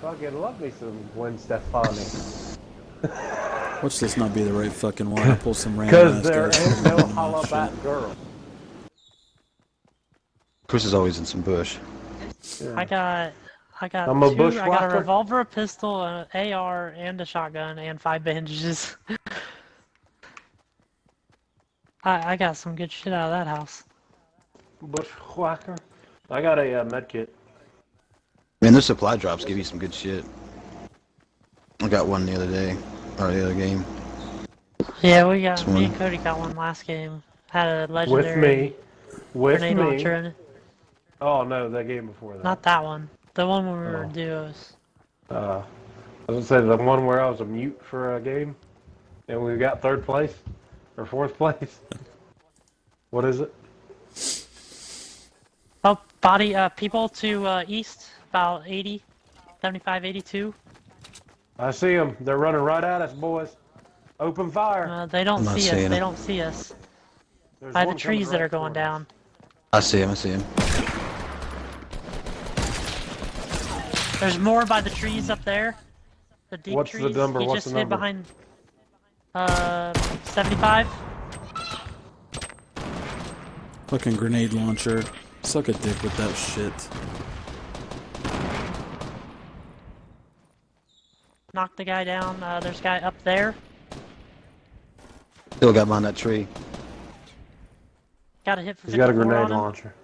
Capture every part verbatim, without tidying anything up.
Fucking love me some Gwen Stefani. Watch this not be the right fucking one. I pull some random. Because there ain't no hollaback girl. Chris is always in some bush. Yeah. I got, I got I'm two. A bush I got walker. A revolver, a pistol, an A R, and a shotgun, and five bandages. I I got some good shit out of that house. Bushwhacker. I got a uh, med kit. Man, those supply drops give you some good shit. I got one the other day, or the other game. Yeah, we got. Me and Cody got one last game. Had a legendary. With me. With me. In it. Oh no, that game before that. Not that one. The one where we were oh. duos. Uh, I was gonna say the one where I was a mute for a game, and we got third place or fourth place. What is it? Oh, body, uh, people to, uh, east, about eighty, seventy-five, eighty-two. I see them. They're running right at us, boys. Open fire. Uh, they don't see us. They don't see us. By the trees that are going down. I see him. I see him. There's more by the trees up there. The deep trees. What's the number? What's the number? He just hid behind, uh, seventy-five. Fucking grenade launcher. Suck a dick with that shit. Knock the guy down. Uh, there's a guy up there. Still got him on that tree. Got a hit for He's got a grenade launcher.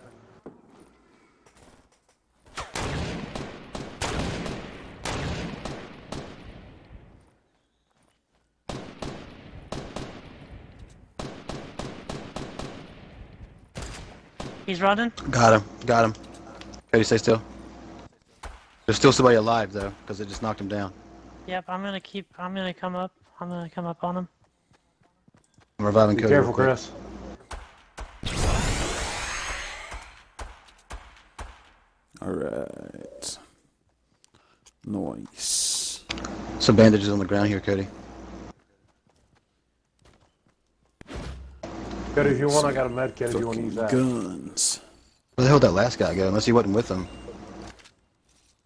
He's running. Got him. Got him. Cody, stay still. There's still somebody alive though, because they just knocked him down. Yep, I'm gonna keep. I'm gonna come up. I'm gonna come up on him. I'm reviving Be Cody. Be careful, Chris. All right. Nice. Some bandages on the ground here, Cody. Cody, if you want, I got a med kit. If you want to use that. Guns. Where the hell did that last guy go? Unless he wasn't with them.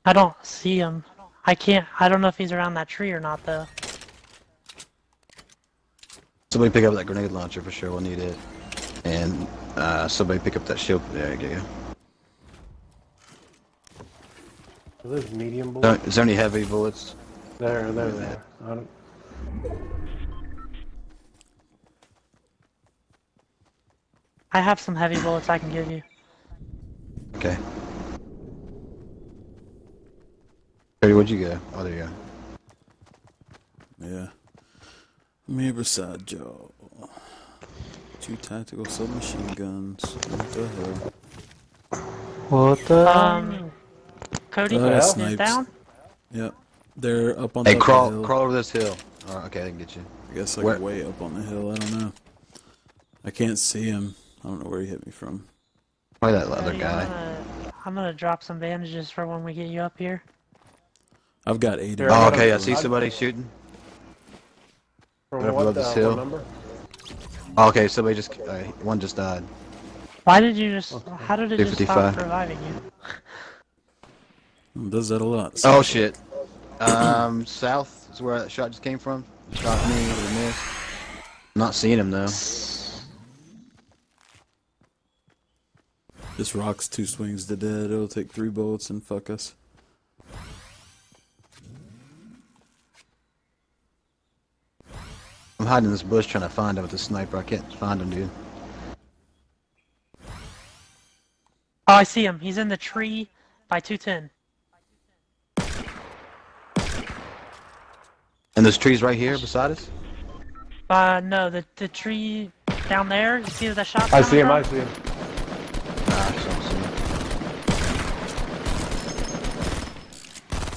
I don't see him. I can't. I don't know if he's around that tree or not, though. Somebody pick up that grenade launcher for sure. We'll need it. And uh, somebody pick up that shield. There you go. Are those medium bullets? Is there any heavy bullets? There, there, there. I don't... I have some heavy bullets I can give you. Okay. Cody, where'd you go? Oh, there you go. Yeah. Me beside Joe. Two tactical submachine guns. What the hell? What the? Um, Cody, uh, is down? Yep. They're up on hey, top crawl, of the hill. Hey, crawl over this hill. Alright, okay, I can get you. I guess like Where? way up on the hill, I don't know. I can't see him. I don't know where he hit me from. Why that other guy? Gonna, I'm gonna drop some bandages for when we get you up here. I've got eight. Oh, okay. I see somebody shooting. From what, up this hill. Number? Oh, okay, somebody just uh, one just died. Why did you just? How did it just stop reviving you? It does that a lot. So. Oh shit. Um, south is where that shot just came from. Shot me with a miss. Not seeing him though. This rock's two swings to dead. It'll take three bullets and fuck us. I'm hiding in this bush trying to find him with the sniper. I can't find him, dude. Oh, I see him. He's in the tree by two ten. And those trees right here beside us? Uh, no. The, the tree down there. You see that shot? I see him. From? I see him.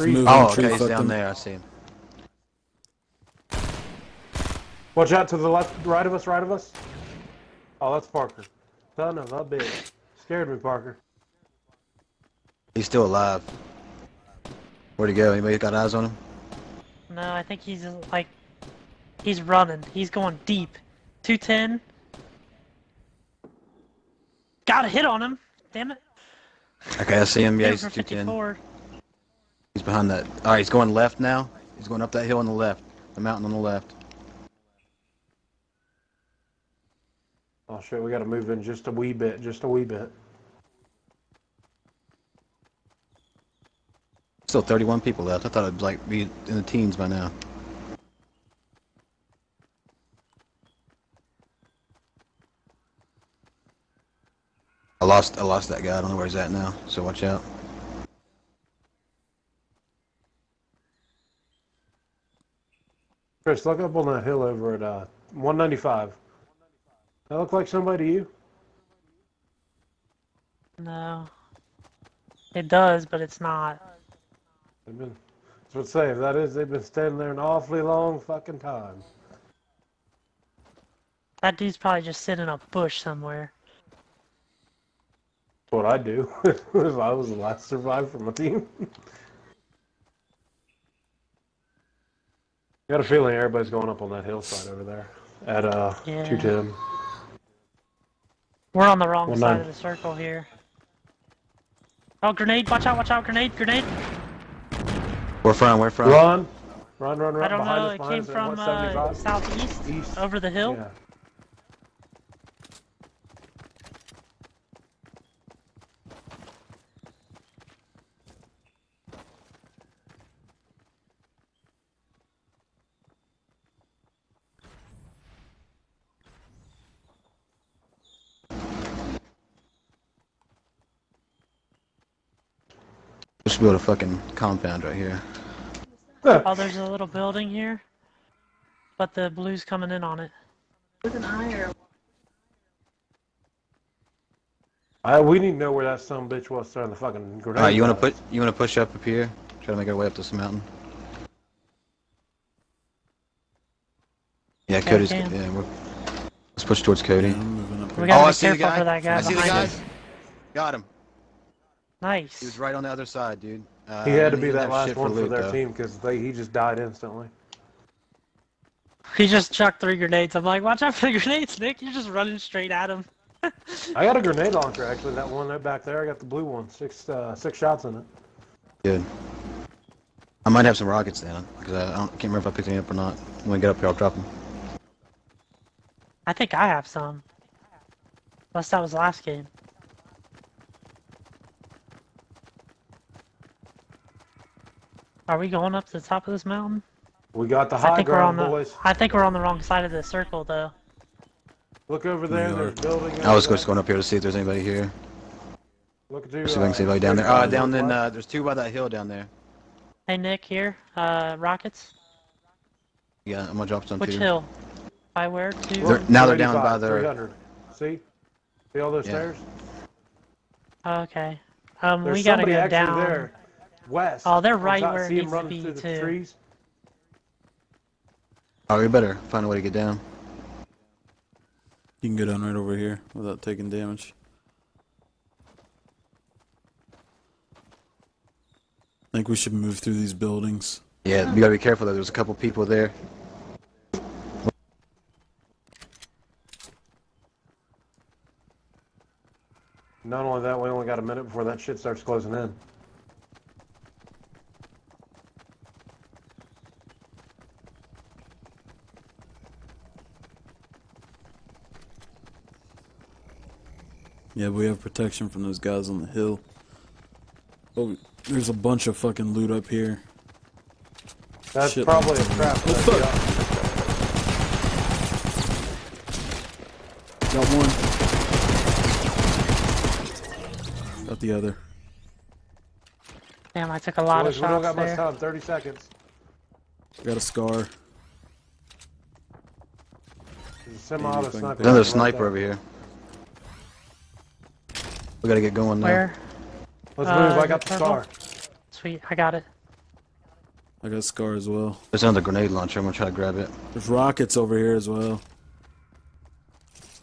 Oh, okay, he's down there, I see him. Watch out to the left, right of us, right of us. Oh, that's Parker. Son of a bitch. Scared me, Parker. He's still alive. Where'd he go? Anybody got eyes on him? No, I think he's like... He's running. He's going deep. two ten. Got a hit on him. Damn it. Okay, I see him. Yeah, he's two ten. He's behind that. Alright, he's going left now. He's going up that hill on the left. The mountain on the left. Oh shit, we gotta move in just a wee bit, just a wee bit. Still thirty-one people left. I thought it'd like be in the teens by now. I lost I lost that guy, I don't know where he's at now, so watch out. Chris, look up on that hill over at uh, one ninety-five. That look like somebody to you? No. It does, but it's not. They've been, that's what I say, if that is, they've been standing there an awfully long fucking time. That dude's probably just sitting in a bush somewhere. What I'd do if I was the last survivor from my team. Got a feeling everybody's going up on that hillside over there at uh yeah. two ten. We're on the wrong side of the circle here. Oh, grenade! Watch out! Watch out! Grenade! Grenade! Where from? Where from? Run! Run! Run! Run! I don't know. It came from uh, southeast, east. Over the hill. Yeah. Just build a fucking compound right here. Oh, there's a little building here, but the blue's coming in on it. With an iron. I we need to know where that son of a bitch was throwing the fucking grenade. Alright, you wanna put you wanna push up up here? Try to make our way up this mountain. Yeah, okay, Cody's yeah. We're, let's push towards Cody. Yeah, we gotta oh, be I see careful the guy. For that guy I see the guys. Got him. Nice. He was right on the other side, dude. Uh, he had to be that last one for their team because they he just died instantly. He just chucked three grenades. I'm like, watch out for the grenades, Nick. You're just running straight at him. I got a grenade launcher, actually. That one right back there. I got the blue one. Six, uh, six shots in it. Good. I might have some rockets then because I, I don't, can't remember if I picked any up or not. When we get up here, I'll drop them. I think I have some. Unless that was last game. Are we going up to the top of this mountain? We got the high ground, boys. I think we're on the wrong side of the circle, though. Look over there, there's building. I was just going up here to see if there's anybody here. Look at you. See if I can see anybody down there. Ah, down then, uh, there's two by that hill down there. Hey, Nick, here. Uh, rockets? Yeah, I'm gonna drop some too. Which hill? By where? Two? Now they're down by their... See? See all those stairs? Okay. Um, we gotta go down. West. Oh, they're right where it needs to be, too. Oh, we better find a way to get down. You can go down right over here without taking damage. I think we should move through these buildings. Yeah, you gotta be careful though. There's a couple people there. Not only that, we only got a minute before that shit starts closing in. Yeah, we have protection from those guys on the hill. Oh, there's a bunch of fucking loot up here. That's Shit, probably a trap. Got one. Got the other. Damn, I took a lot Boys, of shots. We don't got there. Much time. Thirty seconds. Got a scar. There's a Damn, sniper another sniper right over here. We gotta get going now. Where? Let's uh, move, I got the scar. Sweet, I got it. I got a scar as well. There's another grenade launcher, I'm gonna try to grab it. There's rockets over here as well.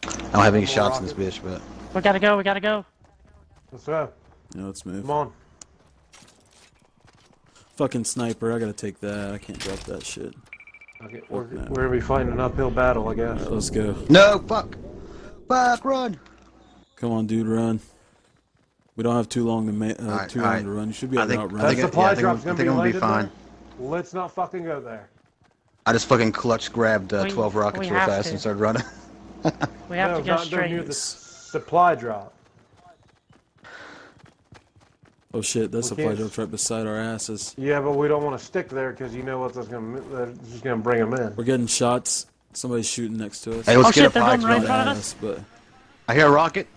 I don't have any More shots rockets. in this bitch, but... We gotta go, we gotta go! Let's go. Yeah, let's move. Come on. Fucking sniper, I gotta take that, I can't drop that shit. Okay, we're, no. we're gonna be fighting an uphill battle, I guess. Right, let's go. No, fuck! Fuck, run! Come on, dude, run. We don't have too long to, ma uh, right, too long right. to run. You should be able to outrun. I think supply drop's gonna be landed there. Let's not fucking go there. I just fucking clutch grabbed uh, we, twelve rockets real fast to. and started running. we have no, to go not straight. Near the supply drop. Oh shit, that supply drop's right beside our asses. Yeah, but we don't want to stick there because you know what that's gonna that's just gonna bring them in. We're getting shots. Somebody's shooting next to us. Hey, let's oh, get shit, a right in front of us. But... I hear a rocket.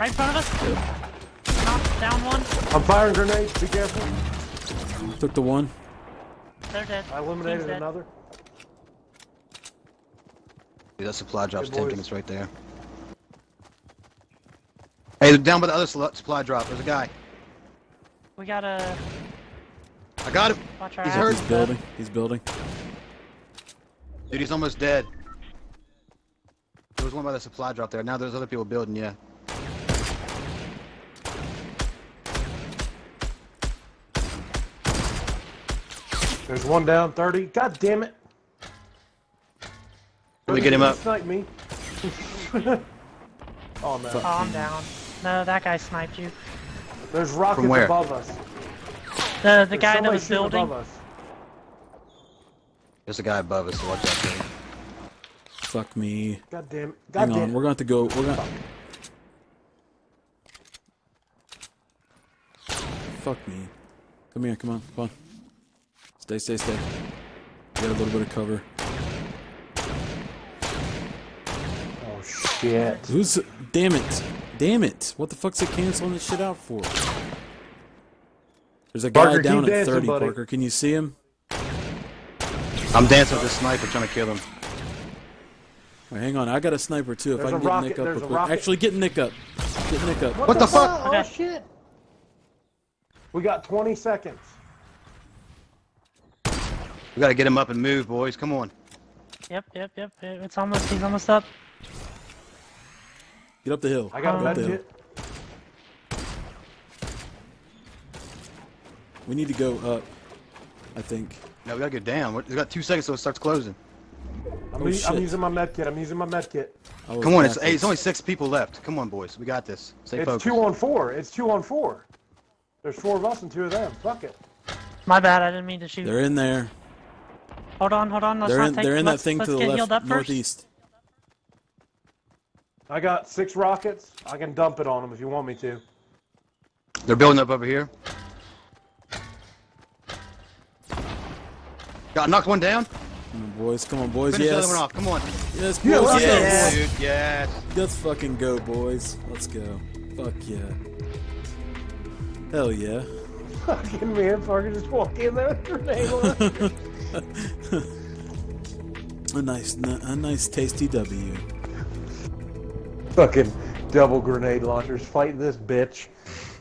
Right in front of us. Yeah. Top, down one. I'm firing grenades. Be careful. Took the one. They're dead. I eliminated dead. another. Dude, that supply drop's tempting us right there. Hey, down by the other supply drop. There's a guy. We got a. I got him. Watch our he's hurt. He's building. He's building. Dude, he's almost dead. There was one by the supply drop there. Now there's other people building, yeah. There's one down, thirty. God damn it. Let me get him up. Snipe me. Oh, no. Oh, I'm down. No, that guy sniped you. There's rockets above us. The, the guy that was building. Above us. There's a guy above us, so watch out for him. Fuck me. God damn it. God Hang damn on, it. we're gonna have to go. We're gonna. Fuck. Fuck me. Come here, come on, come on. Stay, stay, stay. Get a little bit of cover. Oh shit. Who's damn it. Damn it. What the fuck's it canceling this shit out for? There's a guy Parker, down at dancing, thirty, buddy. Parker. Can you see him? I'm dancing with a sniper trying to kill him. Wait, hang on, I got a sniper too if there's I can get rocket, Nick up real quick. Rocket. Actually get Nick up. Get Nick up. What, what the, the fuck? fuck? Oh shit. We got twenty seconds. We gotta get him up and move, boys. Come on. Yep, yep, yep. It's almost. He's almost up. Get up the hill. I got that shit. We need to go up. I think. No, we gotta get down. We got two seconds, so it starts closing. I'm, oh, e I'm using my med kit. I'm using my med kit. Come on, it's, hey, it's only six people left. Come on, boys. We got this. Stay it's focused. two on four. It's two on four. There's four of us and two of them. Fuck it. My bad. I didn't mean to shoot. They're in there. Hold on, hold on. Let's they're not in, take, they're in that thing to the left, northeast. I got six rockets. I can dump it on them if you want me to. They're building up over here. Got knocked one down. Come on, boys. Come on, boys. Finish yes. the other one off. Come on. Yes, boys. Yeah, yes. Dude, yes. Let's fucking go, boys. Let's go. Fuck yeah. Hell yeah. Fucking man, Parker just walked in there with a grenade. a nice, a nice, tasty W. Fucking double grenade launchers. Fight this bitch.